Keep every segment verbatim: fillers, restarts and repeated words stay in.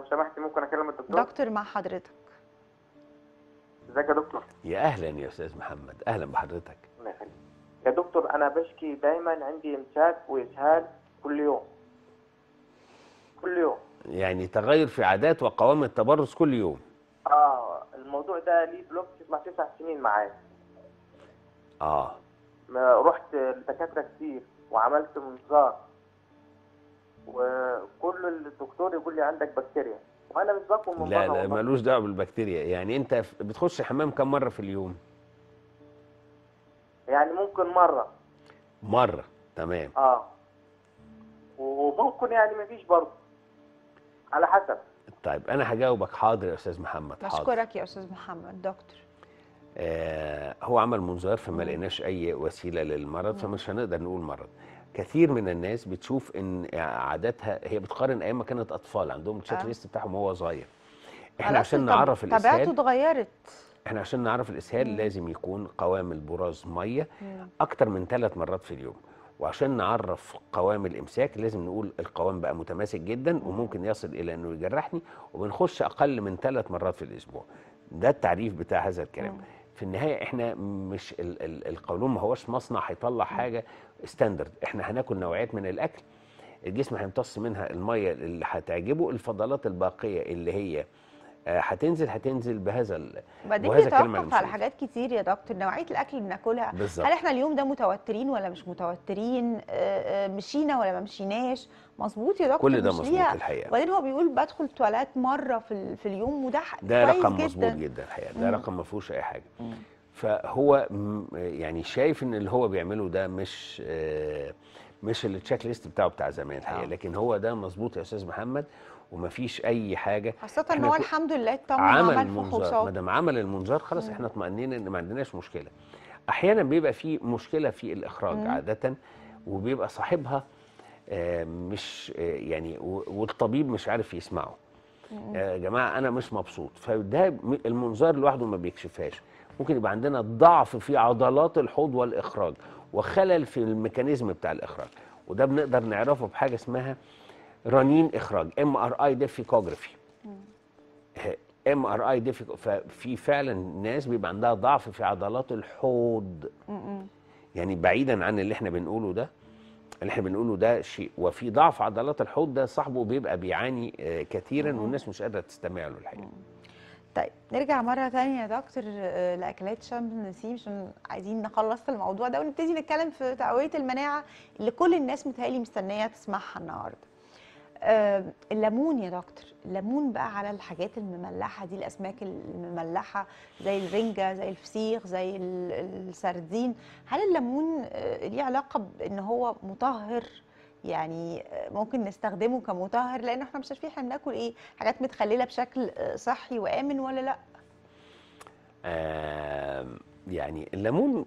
لو سمحتي ممكن اكلم الدكتور؟ دكتور مع حضرتك. ازيك يا دكتور؟ يا اهلا يا استاذ محمد، اهلا بحضرتك. الله يخليك. يا دكتور انا بشكي دايما عندي امساك واسهال كل يوم. كل يوم. يعني تغير في عادات وقوام التبرز كل يوم. اه الموضوع ده ليه بلوك يطلع تسع سنين معايا. اه. رحت لدكاتره كتير وعملت منظار. وكل الدكتور يقول لي عندك بكتيريا وانا مش باكل من لا لا مالوش دعوه بالبكتيريا. يعني انت بتخش حمام كم مره في اليوم؟ يعني ممكن مره مره تمام اه وممكن يعني مفيش برضه على حسب. طيب انا هجاوبك. حاضر يا استاذ محمد. حاضر. بشكرك يا استاذ محمد. دكتور آه هو عمل منظار فما لقيناش اي وسيله للمرض فمش هنقدر نقول مرض. كثير من الناس بتشوف ان عاداتها هي بتقارن ايام ما كانت اطفال عندهم التشيك آه. ليست بتاعهم وهو صغير. احنا عشان نعرف الاسهال طبيعته اتغيرت. احنا عشان نعرف الاسهال مم. لازم يكون قوام البراز ميه مم. اكتر من ثلاث مرات في اليوم، وعشان نعرف قوام الامساك لازم نقول القوام بقى متماسك جدا مم. وممكن يصل الى انه يجرحني، وبنخش اقل من ثلاث مرات في الاسبوع. ده التعريف بتاع هذا الكلام. مم. في النهايه احنا مش ال ال القولون ما هوش مصنع هيطلع حاجه ستاندرد، احنا هناكل نوعيات من الاكل الجسم هيمتص منها الميه اللي هتعجبه، الفضلات الباقيه اللي هي هتنزل هتنزل بهذا ال... وهذا الكلام المشهور على حاجات كتير يا دكتور. نوعيه الاكل اللي بناكلها، هل احنا اليوم ده متوترين ولا مش متوترين، مشينا ولا ما مشيناش، مظبوط يا دكتور؟ كل ده مظبوط الحقيقه. وبعدين هو بيقول بدخل التواليت مره في في اليوم وده ده رقم مظبوط جدا الحقيقه، ده رقم ما فيهوش اي حاجه. مم. فهو يعني شايف ان اللي هو بيعمله ده مش مش التشيك ليست بتاعه بتاع زمان الحقيقه، لكن هو ده مظبوط يا استاذ محمد ومفيش اي حاجه، خاصه ان هو الحمد لله اطمن عمل فحوصات. ما دام عمل المنظار خلاص مم. احنا اطمئنينا ان ما عندناش مشكله. احيانا بيبقى في مشكله في الاخراج مم. عاده، وبيبقى صاحبها آه مش آه يعني والطبيب مش عارف يسمعه. يا آه جماعه انا مش مبسوط، فده المنظار لوحده ما بيكشفهاش. ممكن يبقى عندنا ضعف في عضلات الحوض والاخراج وخلل في الميكانيزم بتاع الاخراج، وده بنقدر نعرفه بحاجه اسمها رنين اخراج ام ار اي ديفيكوجرافي. ام ار اي ديفيكوجرافي ففي فعلا ناس بيبقى عندها ضعف في عضلات الحوض. مم. يعني بعيدا عن اللي احنا بنقوله ده اللي احنا بنقوله ده شيء، وفي ضعف عضلات الحوض ده صاحبه بيبقى بيعاني كثيرا والناس مش قادره تستمع له الحقيقه. طيب نرجع مره ثانيه يا دكتور لاكلات شم النسيم عشان عايزين نخلص الموضوع ده ونبتدي نتكلم في تقويه المناعه اللي كل الناس متهيألي مستنيه تسمعها النهارده. آه الليمون يا دكتور، الليمون بقى على الحاجات المملحه دي، الاسماك المملحه زي الرنجه زي الفسيخ زي السردين، هل الليمون آه ليه علاقه بان هو مطهر؟ يعني آه ممكن نستخدمه كمطهر لان احنا مش عارفين احنا بناكل ايه، حاجات متخلله بشكل آه صحي وامن ولا لا؟ آه يعني الليمون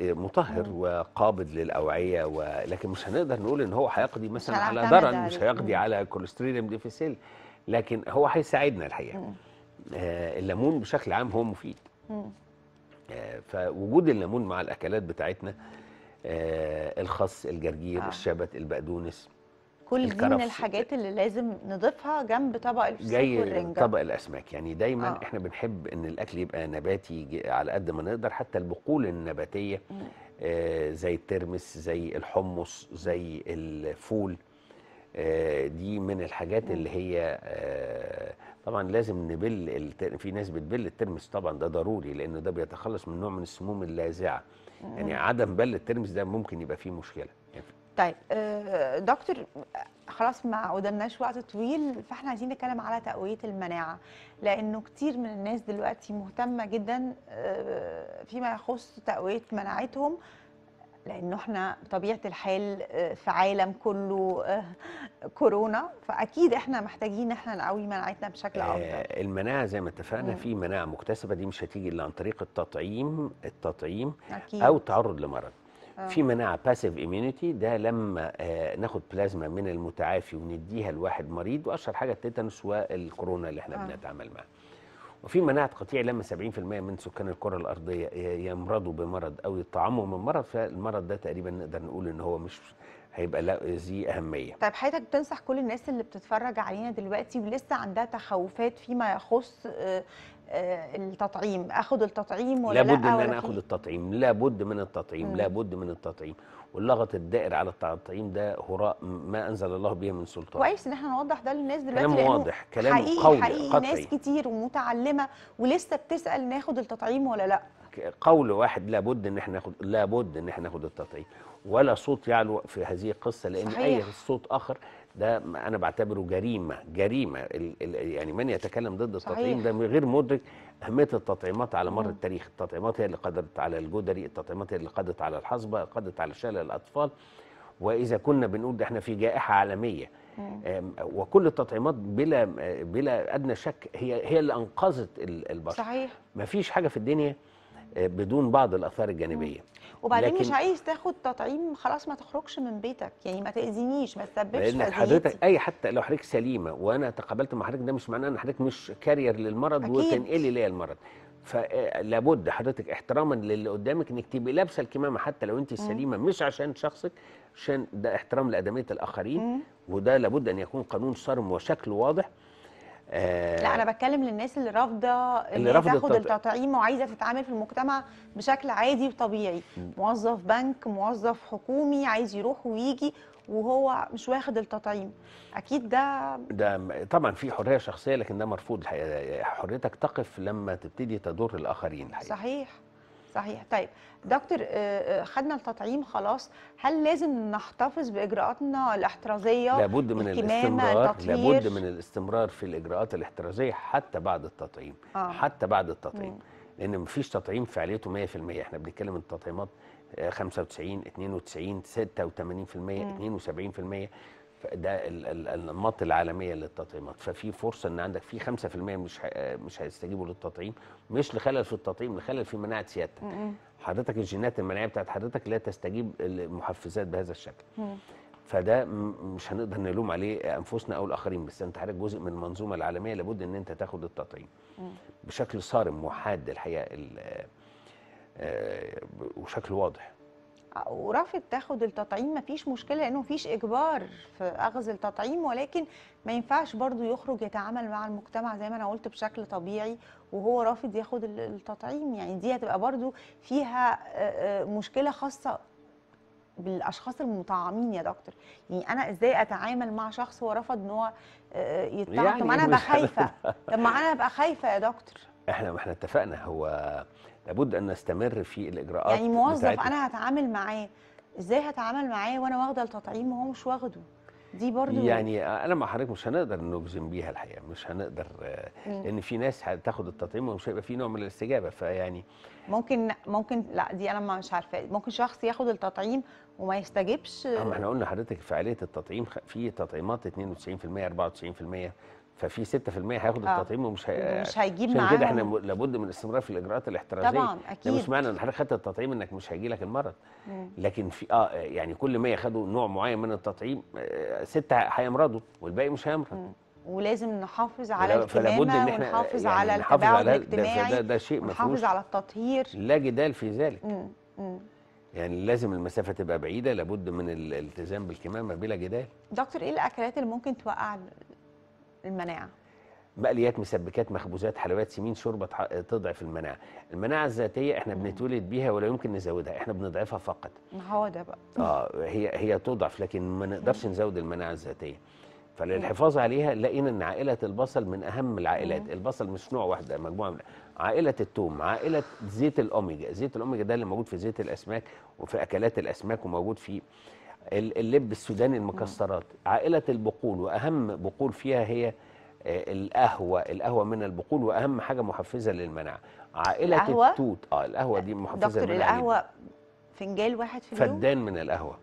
مطهر وقابض للاوعيه ولكن مش هنقدر نقول ان هو هيقضي مثلا على درن، مش هيقضي على كوليستريليم ديفيسيل، لكن هو هيساعدنا الحقيقه. آه الليمون بشكل عام هو مفيد. آه فوجود الليمون مع الاكلات بتاعتنا آه الخس، الجرجير، آه. الشبت، البقدونس، كل دي من الحاجات اللي لازم نضيفها جنب طبق الفسيخ والرنجة، طبق الاسماك. يعني دايما آه. احنا بنحب ان الاكل يبقى نباتي على قد ما نقدر، حتى البقول النباتيه آه زي الترمس زي الحمص زي الفول، آه دي من الحاجات اللي هي آه طبعا لازم نبل. في ناس بتبل الترمس، طبعا ده ضروري لانه ده بيتخلص من نوع من السموم اللاذعه، يعني عدم بل الترمس ده ممكن يبقى فيه مشكله. يعني طيب دكتور خلاص ما قدامناش وقت طويل، فاحنا عايزين نتكلم على تقوية المناعة لأنه كتير من الناس دلوقتي مهتمة جدا فيما يخص تقوية مناعتهم، لأنه احنا بطبيعة الحال في عالم كله كورونا، فأكيد احنا محتاجين احنا نقوي مناعتنا بشكل أفضل. آه المناعة زي ما اتفقنا في مناعة مكتسبة، دي مش هتيجي إلا عن طريق التطعيم التطعيم أكيد. أو تعرض لمرض. في مناعه باسيف اميونيتي، ده لما آه ناخد بلازما من المتعافي ونديها لواحد مريض، واشهر حاجه التيتانوس والكورونا اللي احنا آه. بنتعامل معاها. وفي مناعه قطيع لما سبعين في المية من سكان الكره الارضيه يمرضوا بمرض او يطعموا من مرض، فالمرض ده تقريبا نقدر نقول ان هو مش هيبقى ليه اهميه. طيب حضرتك تنصح كل الناس اللي بتتفرج علينا دلوقتي ولسه عندها تخوفات فيما يخص التطعيم، اخد التطعيم ولا لا؟ لابد ان انا اخد التطعيم، لابد من التطعيم، مم. لابد من التطعيم، واللغط الدائر على التطعيم ده هراء ما انزل الله به من سلطان. كويس ان احنا نوضح ده للناس دلوقتي، كلام واضح، كلام حقيقي قوي حقيقي قطعي. ناس كتير ومتعلمه ولسه بتسال ناخد التطعيم ولا لا؟ قول واحد، لابد ان احنا ناخد، لابد ان احنا ناخد التطعيم، ولا صوت يعلو في هذه القصه، لان صحيح. اي صوت اخر ده انا بعتبره جريمه، جريمه ال ال يعني من يتكلم ضد صحيح. التطعيم ده غير مدرك اهميه التطعيمات على مر مم. التاريخ، التطعيمات هي اللي قضت على الجدري، التطعيمات هي اللي قضت على الحصبه، قضت على شلل الاطفال، واذا كنا بنقول ده احنا في جائحه عالميه، وكل التطعيمات بلا بلا ادنى شك هي هي اللي انقذت البشر. صحيح. مفيش حاجه في الدنيا بدون بعض الاثار الجانبيه. وبعدين مش عايز تاخد تطعيم خلاص ما تخرجش من بيتك، يعني ما تاذينيش، ما تسببش لان حضرتك اي حتى لو حضرتك سليمه وانا تقابلت مع حضرتك ده مش معناه ان حضرتك مش كارير للمرض وتنقلي ليا المرض، فلابد حضرتك احتراما للي قدامك انك تبقي لابسه الكمامه حتى لو انت سليمه، مش عشان شخصك، عشان ده احترام لادميه الاخرين. مم. وده لابد ان يكون قانون صارم وشكله واضح. آه لا انا بتكلم للناس اللي رافضه اللي تاخد التطعيم وعايزه تتعامل في المجتمع بشكل عادي وطبيعي، موظف بنك، موظف حكومي عايز يروح ويجي وهو مش واخد التطعيم، اكيد ده ده طبعا في حريه شخصيه، لكن ده مرفوض. حريتك تقف لما تبتدي تضر الاخرين الحقيقة. صحيح صحيح. طيب دكتور، خدنا التطعيم خلاص، هل لازم نحتفظ باجراءاتنا الاحترازيه؟ لابد من الاستمرار، لابد من الاستمرار في الاجراءات الاحترازيه حتى بعد التطعيم. آه. حتى بعد التطعيم، مم. لان مفيش تطعيم فعاليته مية في المية، احنا بنتكلم التطعيمات خمسة وتسعين اتنين وتسعين ستة وتمانين في المية اتنين وسبعين في المية، ده الانماط العالميه للتطعيمات، ففي فرصه ان عندك في خمسة في المية مش مش هيستجيبوا للتطعيم، مش لخلل في التطعيم، لخلل في مناعه سيادتك. حضرتك الجينات المناعيه بتاعت حضرتك لا تستجيب لمحفزات بهذا الشكل. فده مش هنقدر نلوم عليه انفسنا او الاخرين، بس انت حضرتك جزء من المنظومه العالميه، لابد ان انت تاخد التطعيم بشكل صارم وحاد الحقيقه وشكل واضح. ورافض تاخد التطعيم مفيش مشكله، لانه مفيش اجبار في اخذ التطعيم، ولكن ما ينفعش برضو يخرج يتعامل مع المجتمع زي ما انا قلت بشكل طبيعي وهو رافض ياخد التطعيم، يعني دي هتبقى برضو فيها مشكله خاصه بالاشخاص المطعمين يا دكتور. يعني انا ازاي اتعامل مع شخص هو رفض ان هو يتطعم؟ يعني طب ما انا ابقى خايفه، طب ما انا ابقى خايفه يا دكتور. احنا احنا اتفقنا هو لابد ان نستمر في الاجراءات. يعني موظف انا هتعامل معاه ازاي؟ هتعامل معاه وانا واخده التطعيم وهو مش واخده، دي برضو يعني انا مع حضرتك مش هنقدر نجزم بيها الحقيقه، مش هنقدر، لان في ناس هتاخد التطعيم ومش هيبقى في نوع من الاستجابه، فيعني ممكن ممكن لا دي انا مش عارفه، ممكن شخص ياخد التطعيم وما يستجبش. اما احنا قلنا لحضرتك فعاليه التطعيم في تطعيمات اتنين وتسعين في المية اربعة وتسعين في المية، ففي ستة في المية هياخد آه. التطعيم ومش هي... مش هيجيب معاهم، عشان كده احنا م... لابد من الاستمرار في الاجراءات الاحترازيه. طبعا اكيد، ده مش معنى ان حضرتك خدت التطعيم انك مش هيجي لك المرض. مم. لكن في اه يعني كل ما ياخدوا نوع معين من التطعيم آه ستة هيمرضوا والباقي مش هيمرض، ولازم نحافظ على الكمامه ونحافظ يعني على التباعد على... الاجتماعي، ده, ده, ده شيء مفهوم، نحافظ على التطهير، لا جدال في ذلك. مم. مم. يعني لازم المسافه تبقى بعيده، لابد من الالتزام بالكمامه بلا جدال. دكتور ايه الاكلات اللي ممكن توقع المناعه؟ مقليات، مسبكات، مخبوزات، حلويات، سمين، شوربه تضعف المناعه. المناعه الذاتيه احنا بنتولد بيها ولا يمكن نزودها، احنا بنضعفها فقط. ما هو ده بقى. اه هي هي تضعف، لكن ما نقدرش نزود المناعه الذاتيه. فللحفاظ عليها لقينا ان عائله البصل من اهم العائلات، البصل مش نوع واحد، مجموعه من عائله الثوم، عائله زيت الاوميجا، زيت الاوميجا ده اللي موجود في زيت الاسماك وفي اكلات الاسماك وموجود في اللب السوداني، المكسرات، عائلة البقول، وأهم بقول فيها هي القهوة، القهوة من البقول وأهم حاجة محفزة للمناعة. عائلة التوت، اه القهوة دي محفزة للمناعة. دكتور القهوة فنجان واحد في اليوم؟ فدان من القهوة،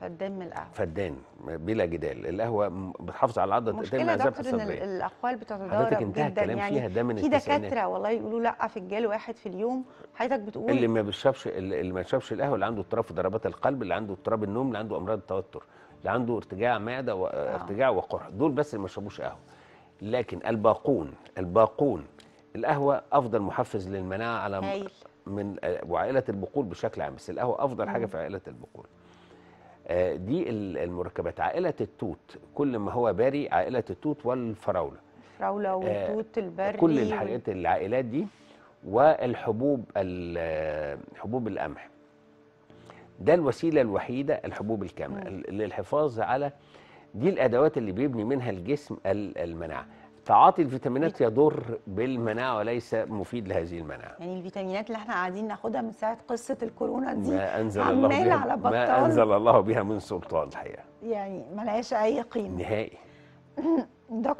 فدان من القهوة، فدان بلا جدال، القهوة بتحافظ على العضلة، بتقلل العذاب الصدري. مشكلة دكتور إن الأقوال بتتضارب جدا، يعني في دكاترة والله يقولوا لأ فنجان واحد في اليوم، حضرتك بتقول اللي ما بيشربش اللي ما يشربش القهوة، اللي عنده اضطراب في ضربات القلب، اللي عنده اضطراب النوم، اللي عنده أمراض التوتر، اللي عنده ارتجاع معدة وارتجاع وقرح، دول بس اللي ما يشربوش قهوة. لكن الباقون، الباقون القهوة أفضل محفز للمناعة على هايل. من وعائلة البقول بشكل عام، بس القهوة أفضل مم. حاجة في عائلة البقول. دي المركبات. عائلة التوت كل ما هو باري، عائلة التوت والفراولة، الفراولة والتوت البري، كل الحاجات العائلات دي، والحبوب حبوب القمح. ده الوسيلة الوحيدة، الحبوب الكاملة للحفاظ على دي الأدوات اللي بيبني منها الجسم المناعة. تعاطي الفيتامينات يضر بالمناعة وليس مفيد لهذه المناعة. يعني الفيتامينات اللي احنا قاعدين ناخدها من ساعة قصة الكورونا دي ما أنزل الله بها، على بطال ما أنزل الله بها من سلطان الحقيقة، يعني ملهاش أي قيمة نهائي. دكتور